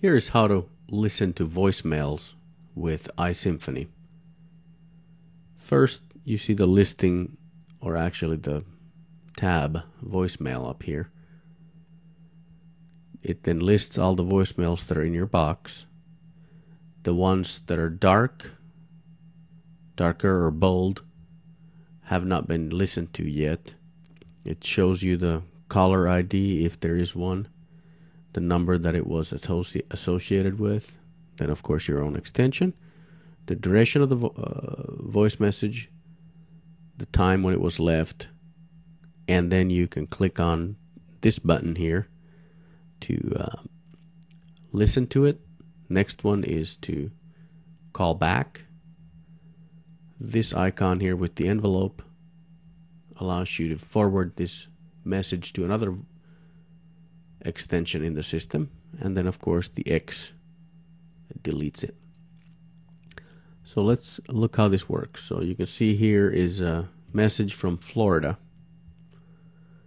Here is how to listen to voicemails with iSymphony. First, you see the listing, or actually the tab voicemail up here. It then lists all the voicemails that are in your box. The ones that are dark, darker or bold, have not been listened to yet. It shows you the caller ID if there is one, the number that it was associated with, then of course your own extension, the duration of the voice message, the time when it was left, and then you can click on this button here to listen to it. Next one is to call back. This icon here with the envelope allows you to forward this message to another extension in the system, and then of course the X deletes it. So let's look how this works. So you can see here is a message from Florida,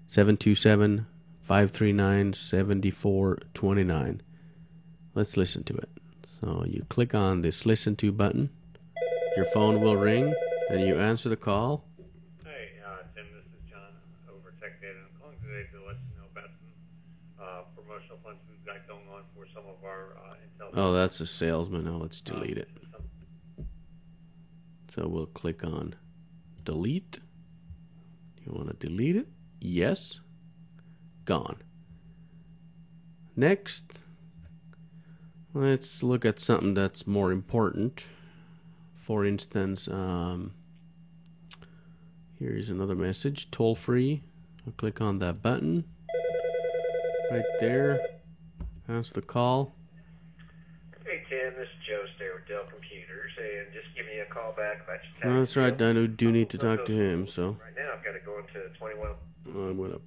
727-539-7429. Let's listen to it. So you click on this listen to button, your phone will ring, and you answer the call. Hey, Tim, this is John over Tech Data. I'm calling today to let you know about some promotional plans we've got going on for some of our Intel. Oh, that's a salesman. Oh, let's delete it. So we'll click on delete. You want to delete it? Yes. Gone. Next, let's look at something that's more important. For instance, here's another message, toll free. I'll click on that button right there. Answer the call. Hey Tim, this is Joe Stair with Dell Computers, and just give me a call back about your tax. No, that's right, I do need to talk to him. So right now I've got to go into 21.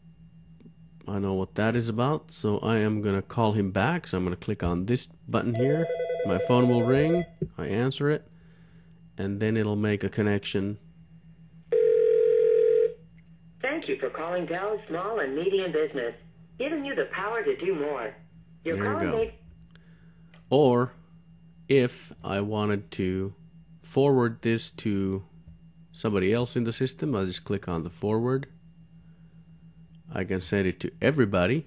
I know what that is about, so I am gonna call him back. So I'm gonna click on this button here. My phone will ring. I answer it, and then it'll make a connection. Thank you for calling Dell Small and Medium Business, giving you the power to do more. There you go. Or if I wanted to forward this to somebody else in the system, I'll just click on the forward. I can send it to everybody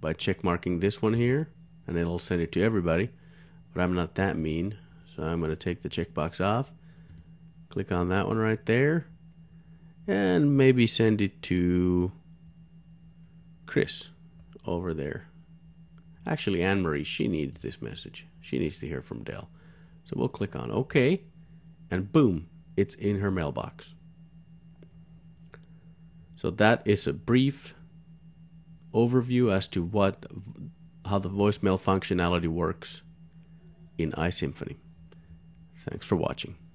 by check marking this one here, and it'll send it to everybody, but I'm not that mean, so I'm going to take the checkbox off, click on that one right there, and maybe send it to Chris over there. Actually, Anne-Marie, she needs this message. She needs to hear from Dell. So we'll click on OK, and boom, it's in her mailbox. So that is a brief overview as to how the voicemail functionality works in iSymphony. Thanks for watching.